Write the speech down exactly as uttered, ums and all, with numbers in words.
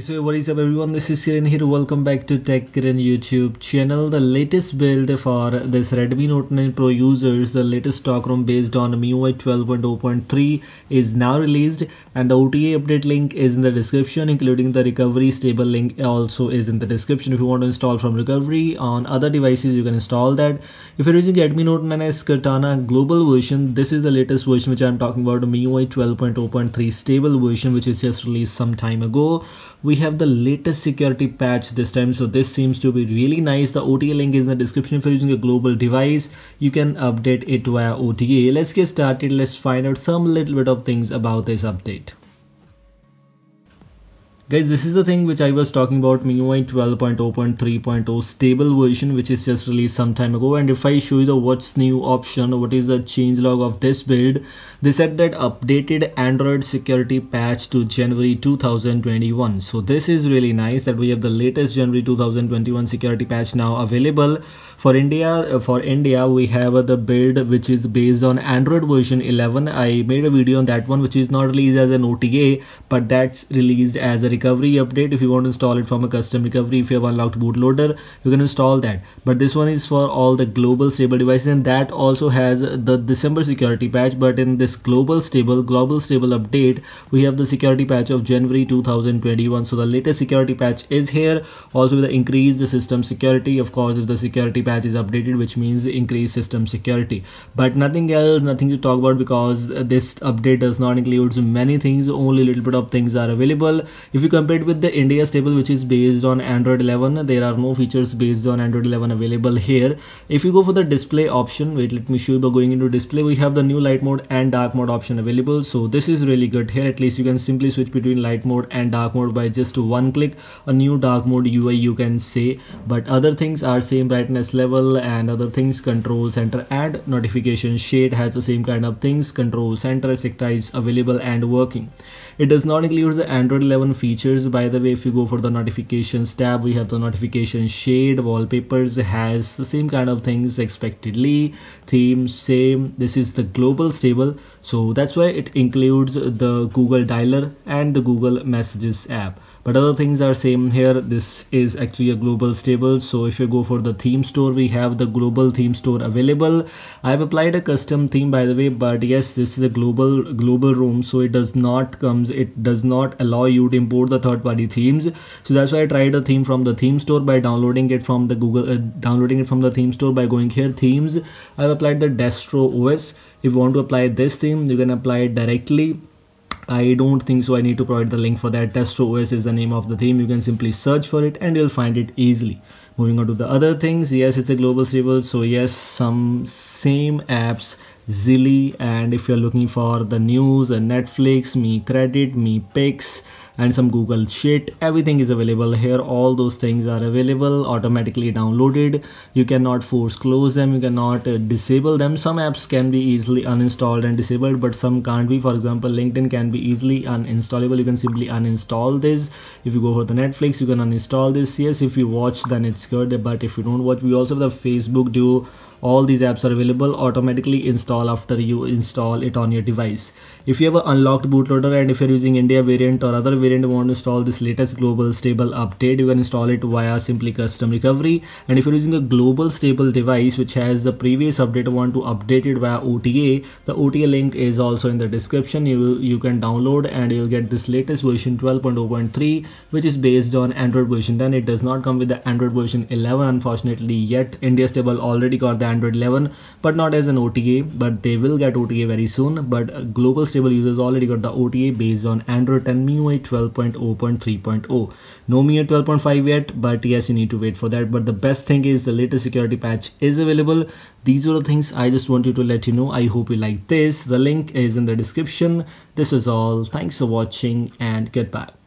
So what is up everyone, this is Karan here. Welcome back to Tech Karan YouTube channel. The latest build for this Redmi Note nine Pro users, the latest stock ROM based on M I U I twelve point oh point three is now released, and the O T A update link is in the description, including the recovery stable link also is in the description. If you want to install from recovery on other devices, you can install that. If you're using Redmi Note nine S Cortana global version, this is the latest version which I'm talking about, M I U I twelve point oh point three stable version, which is just released some time ago. We have the latest security patch this time, so this seems to be really nice. The O T A link is in the description. If you're using a global device, you can update it via O T A. Let's get started. Let's find out some little bit of things about this update. Guys, this is the thing which I was talking about, M I U I twelve point oh point three point oh stable version, which is just released some time ago. And if I show you the what's new option, or what is the changelog of this build, they said that updated Android security patch to January two thousand twenty-one. So this is really nice that we have the latest January two thousand twenty-one security patch now available. For India, for India, we have the build which is based on Android version eleven. I made a video on that one, which is not released as an O T A, but that's released as a recovery update. If you want to install it from a custom recovery, if you have unlocked bootloader, you can install that, but this one is for all the global stable devices, and that also has the December security patch. But in this global stable global stable update, we have the security patch of January two thousand twenty-one. So the latest security patch is here. Also the increase the system security, of course, if the security patch is updated, which means increase system security, but nothing else, nothing to talk about, because this update does not include many things. Only little bit of things are available. If you compare it with the India stable, which is based on Android eleven, there are no features based on Android eleven available here. If you go for the display option, wait, let me show you by going into display, we have the new light mode and dark mode option available. So this is really good here. At least you can simply switch between light mode and dark mode by just one click, a new dark mode U I you can say. But other things are same brightness level and other things, control center and notification shade has the same kind of things, control center sector is available and working. It does not include the Android eleven features, by the way. If you go for the notifications tab, we have the notification shade, wallpapers has the same kind of things, expectedly, theme same. This is the global stable, so that's why it includes the Google dialer and the Google Messages app, but other things are same here. This is actually a global stable. So if you go for the theme store, we have the global theme store available. I have applied a custom theme, by the way, but yes, this is a global global room, so it does not comes it does not allow you to import the third-party themes. So that's why I tried a theme from the theme store by downloading it from the Google uh, downloading it from the theme store by going here, themes. I've applied the Destro O S. If you want to apply this theme, you can apply it directly. I don't think so I need to provide the link for that. Destro O S is the name of the theme. You can simply search for it and you'll find it easily. Moving on to the other things, yes, it's a global stable, so yes, some same apps, Zilly, and if you're looking for the news and Netflix, Mi Credit, Mi Pics, and some Google shit, everything is available here. All those things are available, automatically downloaded. You cannot force close them, you cannot uh, disable them. Some apps can be easily uninstalled and disabled, but some can't be. For example, LinkedIn can be easily uninstallable. You can simply uninstall this. If you go for the Netflix, you can uninstall this. Yes, if you watch, then it's good, but if you don't watch, we also have the Facebook Duo. All these apps are available, automatically install after you install it on your device. If you have an unlocked bootloader, and if you're using India variant or other variant, you want to install this latest global stable update, you can install it via simply custom recovery. And if you're using a global stable device which has the previous update, you want to update it via O T A, the O T A link is also in the description. You will, you can download and you'll get this latest version twelve point oh point three, which is based on Android version. Then it does not come with the Android version eleven, unfortunately, yet. India stable already got the Android eleven, but not as an O T A, but they will get O T A very soon. But uh, global stable users already got the O T A based on Android and M I U I twelve point oh point three point oh. No M I U I twelve point five yet, but yes, you need to wait for that. But the best thing is the latest security patch is available. These are the things I just wanted to let you know. I hope you like this. The link is in the description. This is all. Thanks for watching and goodbye.